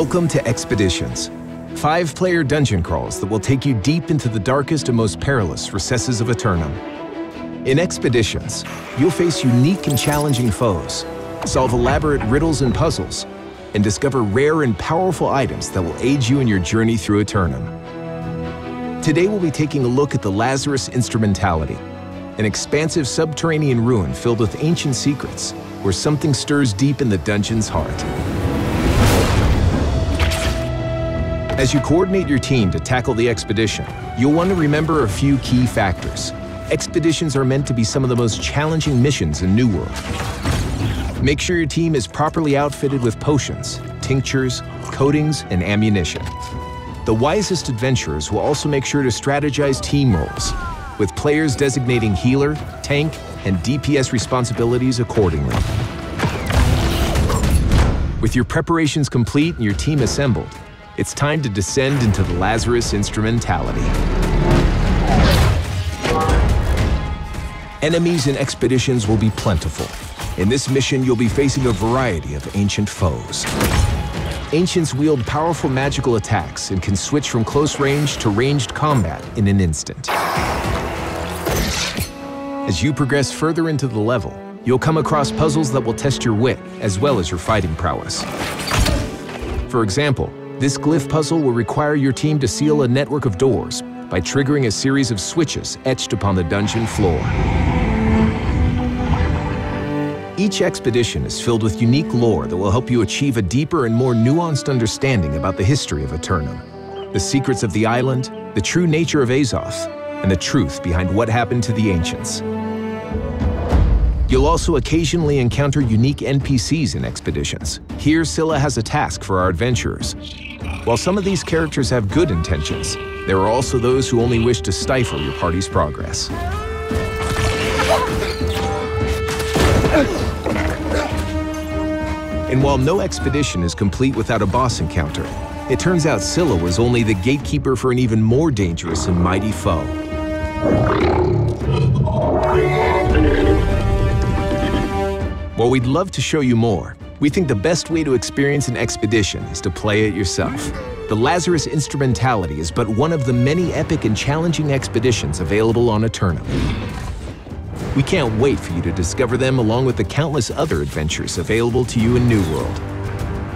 Welcome to Expeditions, 5-player dungeon crawls that will take you deep into the darkest and most perilous recesses of Aeternum. In Expeditions, you'll face unique and challenging foes, solve elaborate riddles and puzzles, and discover rare and powerful items that will aid you in your journey through Aeternum. Today we'll be taking a look at the Lazarus Instrumentality, an expansive subterranean ruin filled with ancient secrets, where something stirs deep in the dungeon's heart. As you coordinate your team to tackle the expedition, you'll want to remember a few key factors. Expeditions are meant to be some of the most challenging missions in New World. Make sure your team is properly outfitted with potions, tinctures, coatings, and ammunition. The wisest adventurers will also make sure to strategize team roles, with players designating healer, tank, and DPS responsibilities accordingly. With your preparations complete and your team assembled, it's time to descend into the Lazarus Instrumentality. Enemies and expeditions will be plentiful. In this mission, you'll be facing a variety of ancient foes. Ancients wield powerful magical attacks and can switch from close range to ranged combat in an instant. As you progress further into the level, you'll come across puzzles that will test your wit as well as your fighting prowess. For example, this glyph puzzle will require your team to seal a network of doors by triggering a series of switches etched upon the dungeon floor. Each expedition is filled with unique lore that will help you achieve a deeper and more nuanced understanding about the history of Aeternum, the secrets of the island, the true nature of Azoth, and the truth behind what happened to the ancients. You'll also occasionally encounter unique NPCs in expeditions. Here, Scylla has a task for our adventurers. While some of these characters have good intentions, there are also those who only wish to stifle your party's progress. And while no expedition is complete without a boss encounter, it turns out Scylla was only the gatekeeper for an even more dangerous and mighty foe. While we'd love to show you more, we think the best way to experience an expedition is to play it yourself. The Lazarus Instrumentality is but one of the many epic and challenging expeditions available on Aeternum. We can't wait for you to discover them along with the countless other adventures available to you in New World.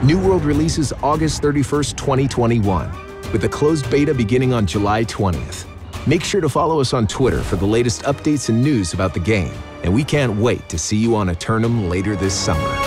New World releases August 31st, 2021, with a closed beta beginning on July 20th. Make sure to follow us on Twitter for the latest updates and news about the game, and we can't wait to see you on Aeternum later this summer.